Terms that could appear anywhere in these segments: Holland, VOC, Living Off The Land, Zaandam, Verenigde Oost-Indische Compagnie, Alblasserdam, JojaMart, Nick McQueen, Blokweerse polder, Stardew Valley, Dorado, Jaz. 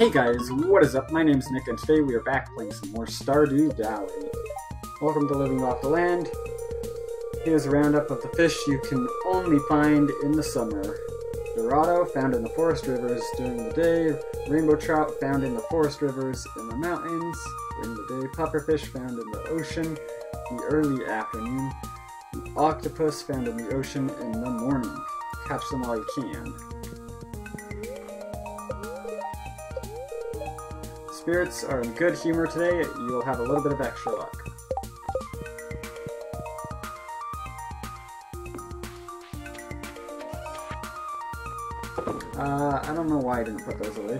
Hey guys, what is up? My name's Nick, and today we are back playing some more Stardew Valley. Welcome to Living Off The Land. Here's a roundup of the fish you can only find in the summer. Dorado, found in the forest rivers during the day. Rainbow trout, found in the forest rivers in the mountains during the day. Pufferfish, found in the ocean in the early afternoon. Octopus, found in the ocean in the morning. Catch them while you can. Spirits are in good humor today, you'll have a little bit of extra luck. I don't know why I didn't put those away.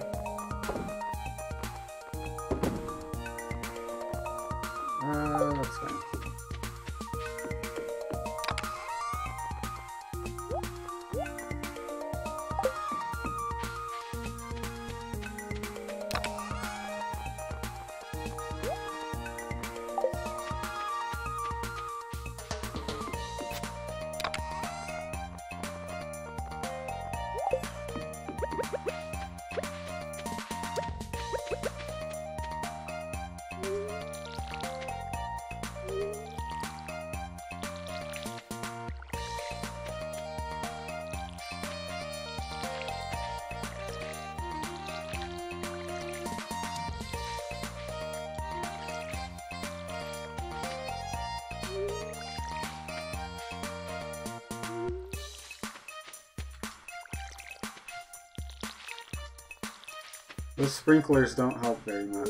That's fine. The sprinklers don't help very much.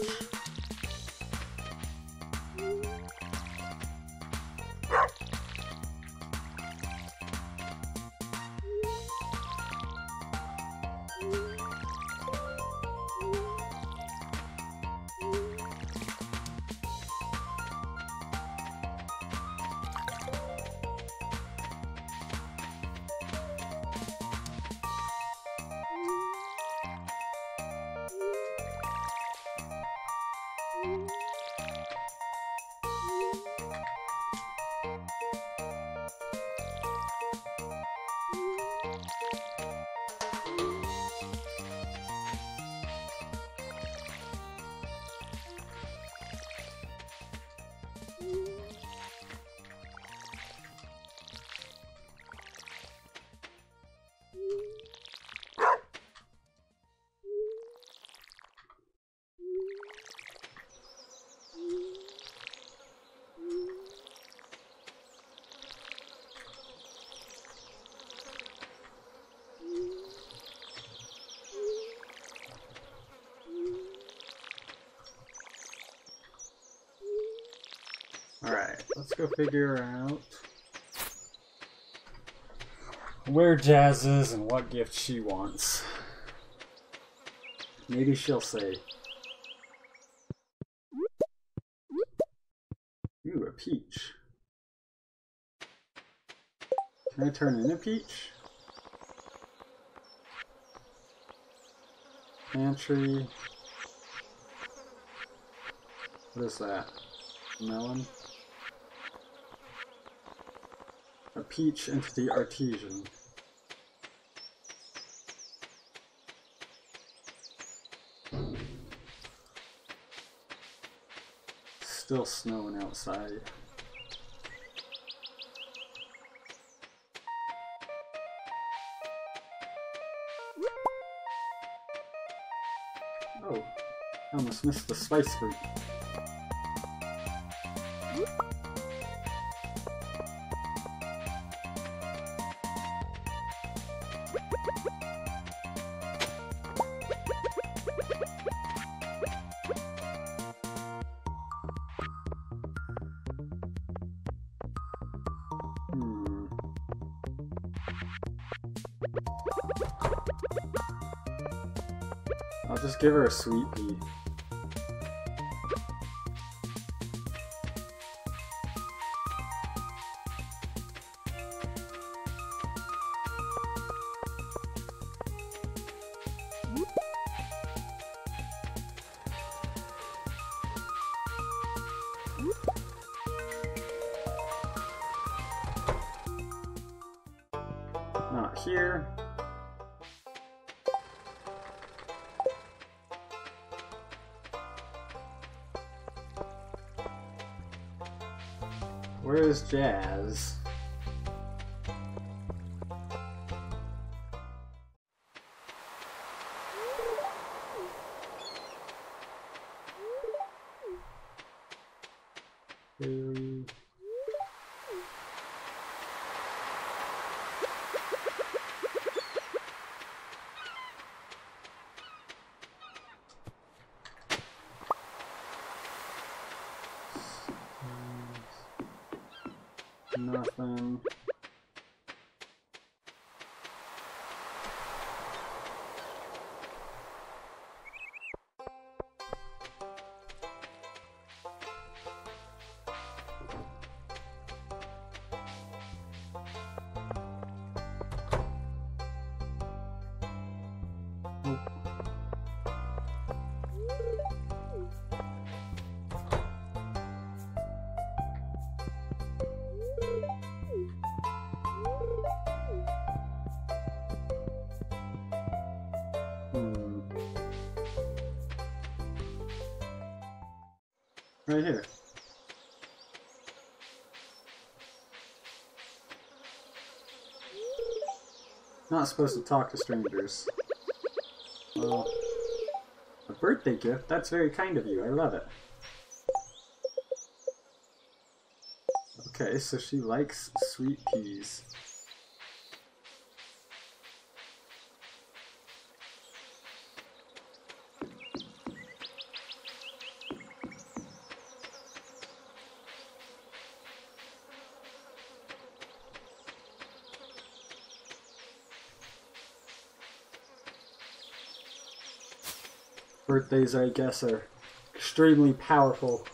Alright, let's go figure out where Jaz is and what gift she wants. Maybe she'll say. Ooh, a peach. Can I turn in a peach? Pantry. What is that? Melon? A peach into the artisan. Still snowing outside. Oh, I almost missed the spice fruit. I'll just give her a sweet pea. Not here. Where is Jaz? Nothing. Right here. Not supposed to talk to strangers. Well, a birthday gift? That's very kind of you. I love it. Okay, so she likes sweet peas. Birthdays, I guess, are extremely powerful.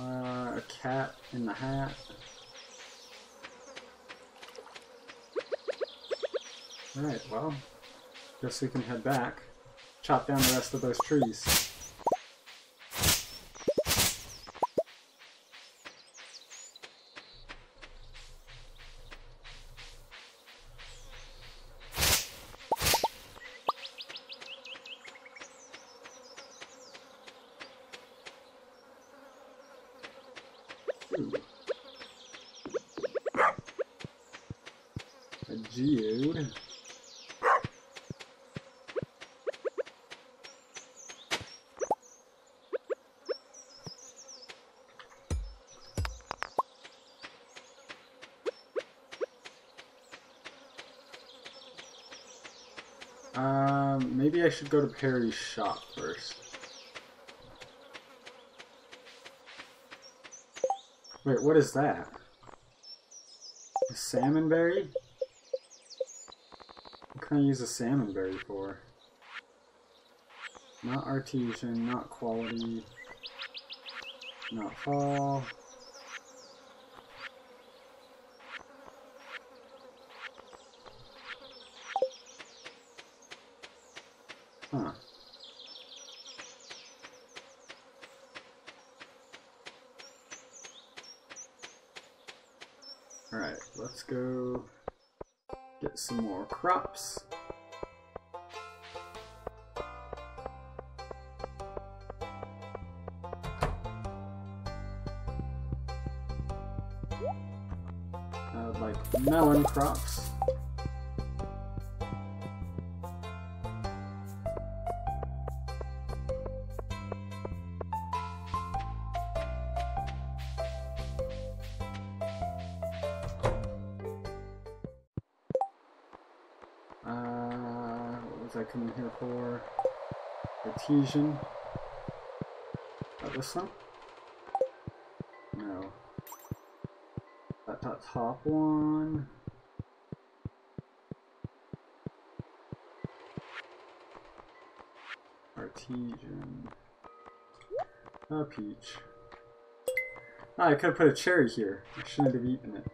A cat in the hat. Alright, well, guess we can head back. Chop down the rest of those trees. A geode. Maybe I should go to Perry's shop first. Wait, what is that? A salmon berry? What can I use a salmon berry for? Not artesian, not quality, not fall. Huh. Alright, let's go get some more crops. I would like melon crops. I come in here for artesian. This one? No. That top one. Artesian. A peach. Oh, I could have put a cherry here. I shouldn't have eaten it.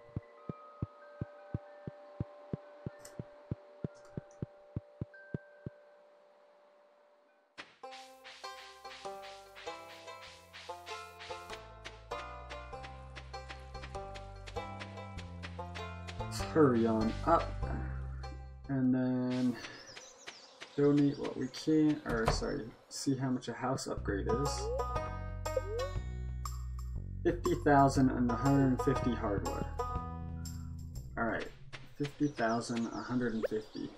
Hurry on up, and then donate what we can, or sorry, see how much a house upgrade is. 50,000 and 150 hardwood. Alright, 50,000, 150.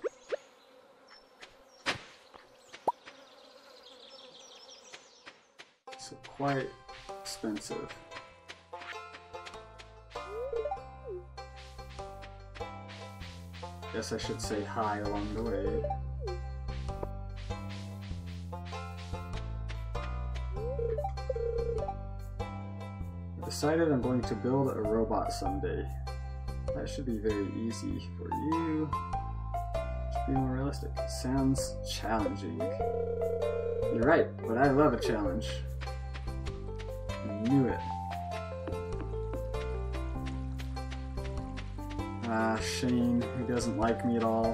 So quite expensive. Guess I should say hi along the way. I decided I'm going to build a robot someday. That should be very easy for you. Should be more realistic. Sounds challenging. You're right, but I love a challenge. I knew it. Ah, Shane, who doesn't like me at all.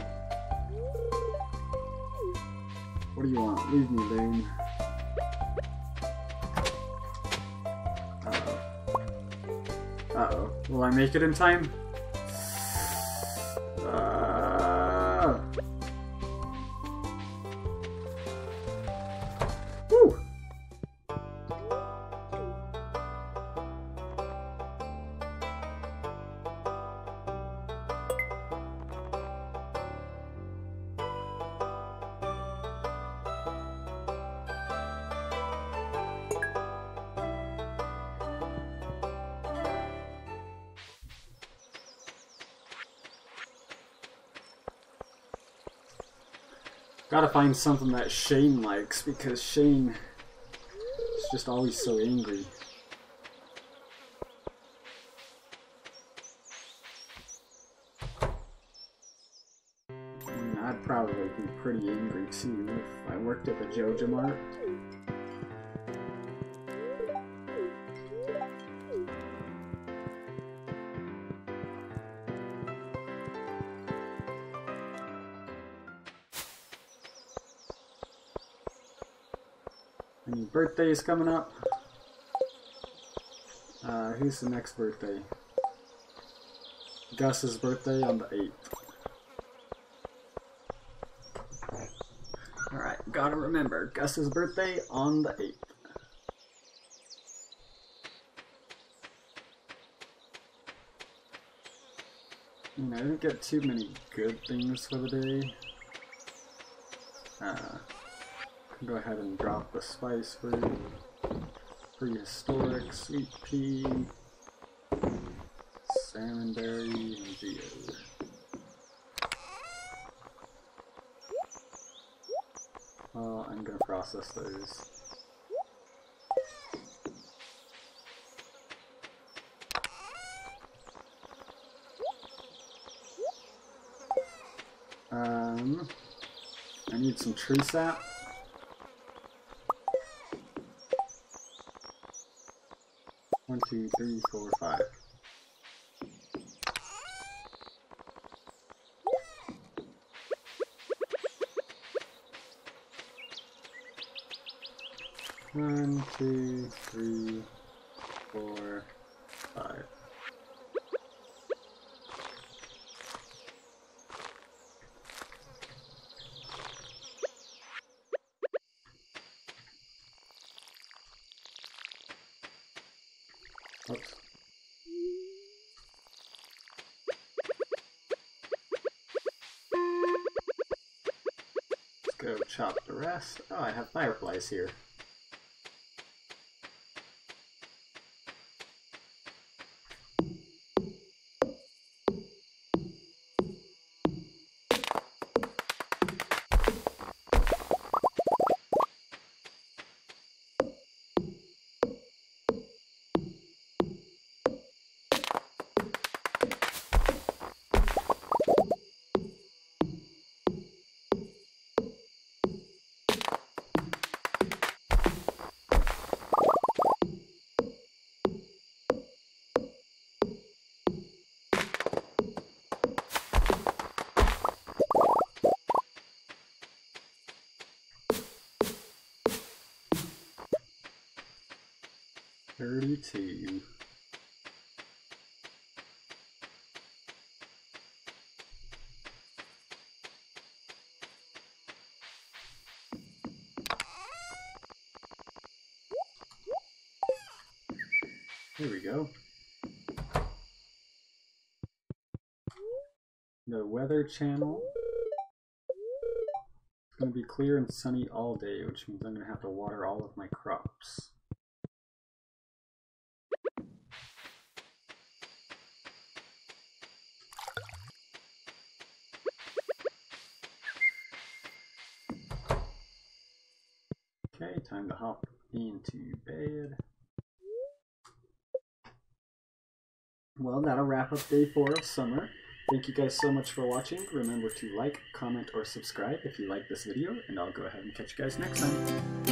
What do you want? Leave me alone. Uh-oh. Uh-oh. Will I make it in time? Gotta find something that Shane likes, because Shane is just always so angry. And I'd probably be pretty angry too if I worked at the JojaMart. Birthday is coming up. Who's the next birthday? Gus's birthday on the 8th. Alright, gotta remember Gus's birthday on the 8th. You know, I didn't get too many good things for the day. Go ahead and drop the spice fruit. Prehistoric sweet pea, salmon berry, and geode. Well, I'm gonna process those. I need some tree sap. One, two, three, four, five. One, two, three, four, five. Oops. Let's go chop the rest. Oh, I have fireflies here. Here we go. The weather channel. It's going to be clear and sunny all day, which means I'm going to have to water all of my crops. Okay, time to hop into bed. Well, that'll wrap up day 4 of summer. Thank you guys so much for watching. Remember to like, comment, or subscribe if you like this video, and I'll go ahead and catch you guys next time.